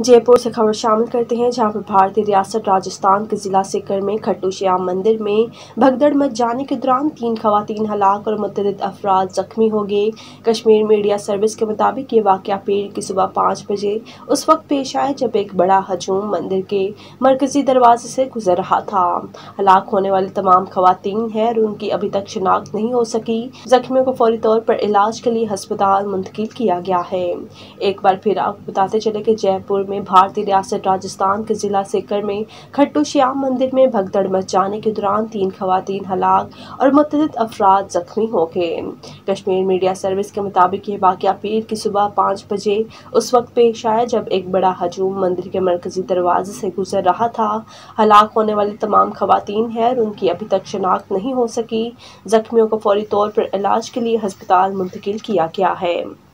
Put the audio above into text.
जयपुर से खबर शामिल करते हैं, जहां पर भारतीय रियासत राजस्थान के जिला सीकर में खट्टू श्याम मंदिर में भगदड़ मच जाने के दौरान 3 खवातीन हलाक और मुतअद्दिद अफराद जख्मी हो गए। कश्मीर मीडिया सर्विस के मुताबिक ये वाकया पीर की सुबह 5 बजे उस वक्त पेश आया जब एक बड़ा हजूम मंदिर के मरकजी दरवाजे से गुजर रहा था। हलाक होने वाली तमाम खवातीन हैं और उनकी अभी तक शिनाख्त नहीं हो सकी। जख्मियों को फौरी तौर पर इलाज के लिए अस्पताल मुंतकिल किया गया है। एक बार फिर आप बताते चले कि जयपुर में भारतीय रियासत राजस्थान के जिला सीकर में खट्टू श्याम मंदिर में भगदड़ मच जाने के दौरान 3 खवातीन हलाक और मुतअद्दिद अफराद जख्मी हो गए। कश्मीर मीडिया सर्विस के मुताबिक यह वाकया पीर की सुबह 5 बजे उस वक्त पेश आया जब एक बड़ा हजूम मंदिर के मरकजी दरवाजे से गुजर रहा था। हलाक होने वाली तमाम खवातीन हैं और उनकी अभी तक शिनाख्त नहीं हो सकी। जख्मियों को फौरी तौर पर इलाज के लिए अस्पताल मुंतकिल किया गया है।